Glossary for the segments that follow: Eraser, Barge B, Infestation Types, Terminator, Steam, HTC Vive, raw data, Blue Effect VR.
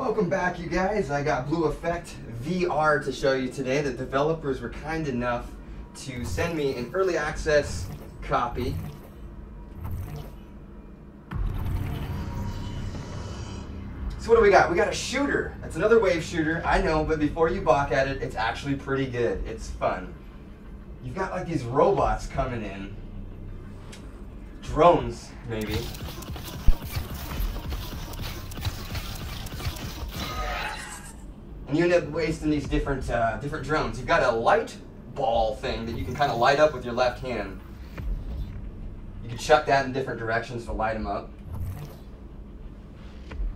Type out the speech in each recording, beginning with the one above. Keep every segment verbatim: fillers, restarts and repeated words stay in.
Welcome back, you guys. I got Blue Effect V R to show you today. The developers were kind enough to send me an early access copy. So what do we got? We got a shooter. That's another wave shooter, I know, but before you balk at it, it's actually pretty good. It's fun. You've got like these robots coming in. Drones, maybe. And you end up wasting these different uh, different drones. You've got a light ball thing that you can kind of light up with your left hand. You can chuck that in different directions to light them up.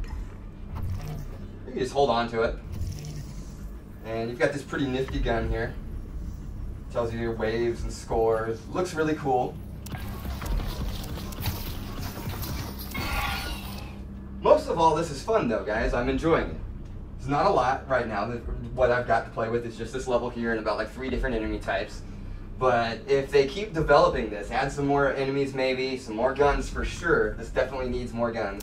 You can just hold on to it. And you've got this pretty nifty gun here. Tells you your waves and scores. Looks really cool. Most of all, this is fun though, guys. I'm enjoying it. It's not a lot right now. What I've got to play with is just this level here and about like three different enemy types. But if they keep developing this, add some more enemies maybe, some more guns for sure. This definitely needs more guns.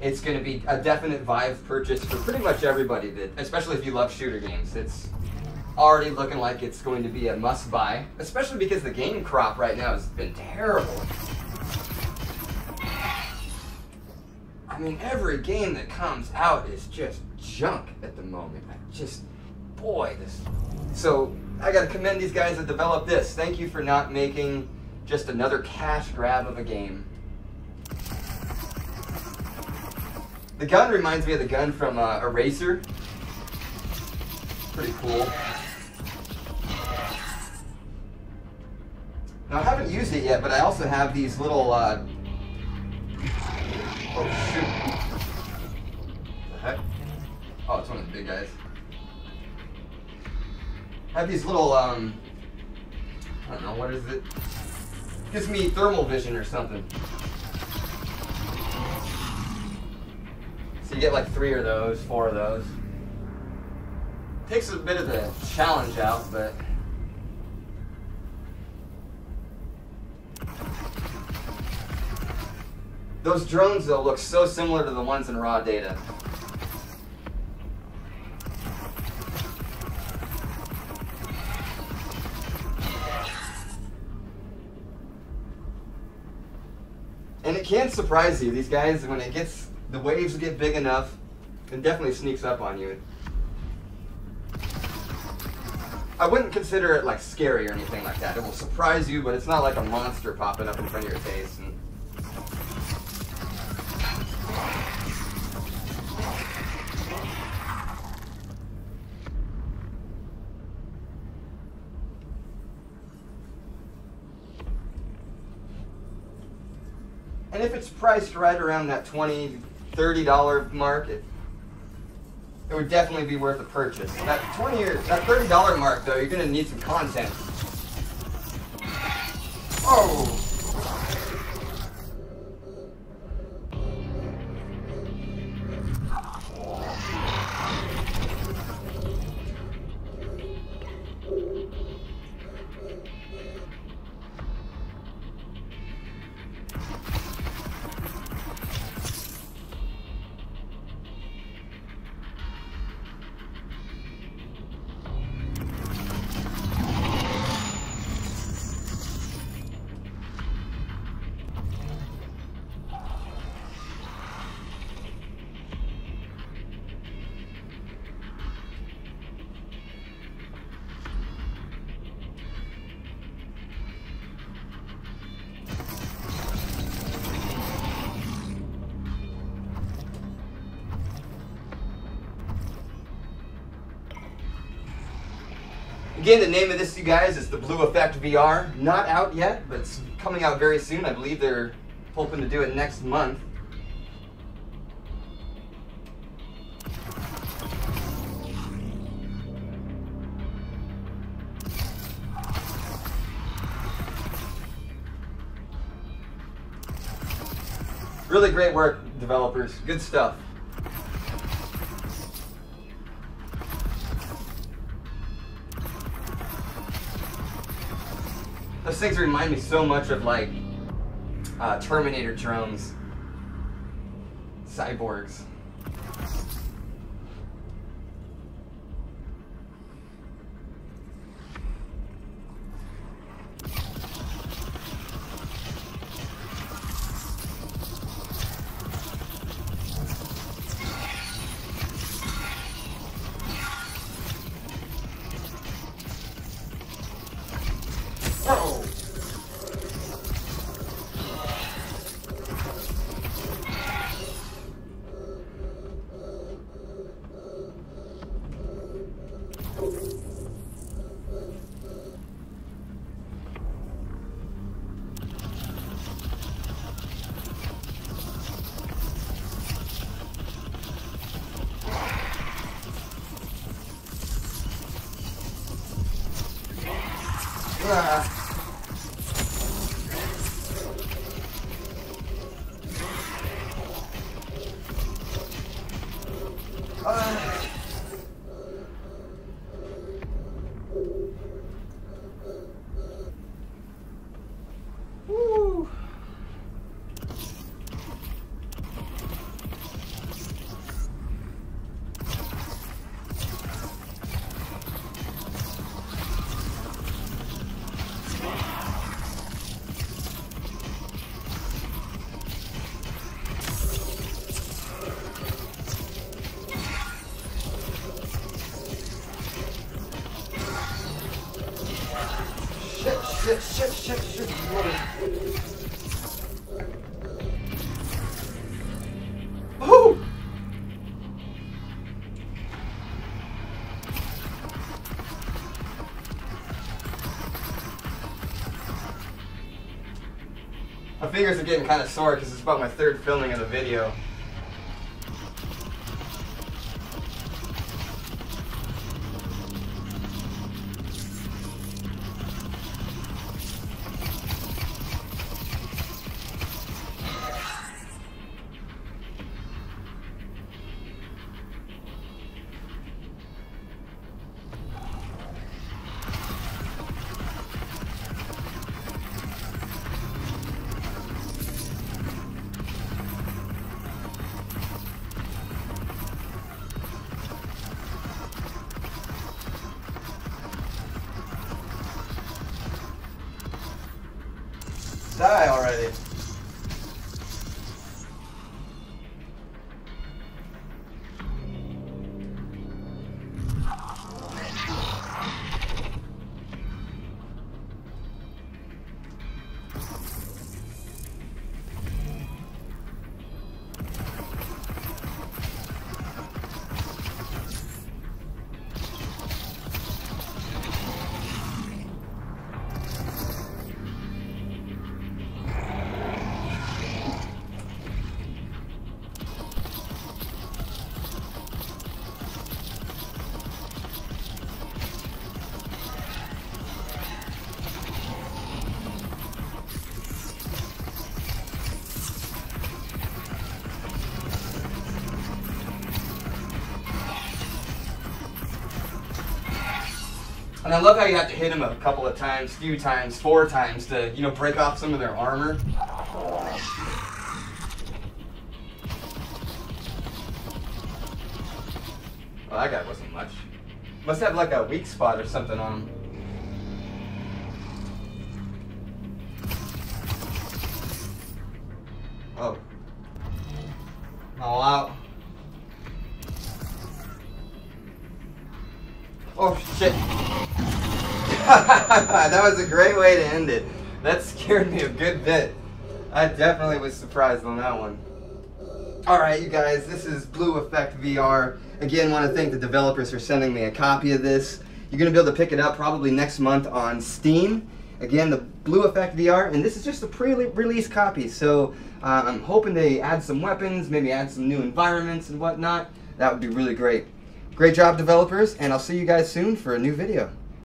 It's going to be a definite Vive purchase for pretty much everybody, that, especially if you love shooter games. It's already looking like it's going to be a must-buy, especially because the game crop right now has been terrible. I mean, every game that comes out is just junk at the moment. I just, boy, this... So, I gotta commend these guys that developed this. Thank you for not making just another cash grab of a game. The gun reminds me of the gun from uh, Eraser. Pretty cool. Now, I haven't used it yet, but I also have these little... Uh, Oh, shoot. What the heck? Oh, it's one of the big guys. I have these little, um, I don't know, what is it? It gives me thermal vision or something. So you get like three of those, four of those. Takes a bit of the challenge out, but... Those drones, though, look so similar to the ones in Raw Data. And it can surprise you. These guys, when it gets, the waves get big enough, it definitely sneaks up on you. I wouldn't consider it, like, scary or anything like that. It will surprise you, but it's not like a monster popping up in front of your face. And, And if it's priced right around that twenty, thirty dollar mark, it, it would definitely be worth a purchase. That twenty or that thirty dollar mark, though, you're gonna need some content. Oh! Again, the name of this, you guys, is the Blue Effect V R. Not out yet, but it's coming out very soon. I believe they're hoping to do it next month. Really great work, developers. Good stuff. Those things remind me so much of, like, uh, Terminator drones. Cyborgs. My fingers are getting kind of sore because it's about my third filming of the video. Die already. And I love how you have to hit them a couple of times, few times, four times to, you know, break off some of their armor. Well, that guy wasn't much. Must have like a weak spot or something on him. Oh. All out. Oh, shit. That was a great way to end it. That scared me a good bit. I definitely was surprised on that one. Alright, you guys, this is Blue Effect V R. Again, want to thank the developers for sending me a copy of this. You're going to be able to pick it up probably next month on Steam. Again, the Blue Effect V R, and this is just a pre-release copy, so uh, I'm hoping they add some weapons, maybe add some new environments and whatnot. That would be really great. Great job, developers, and I'll see you guys soon for a new video.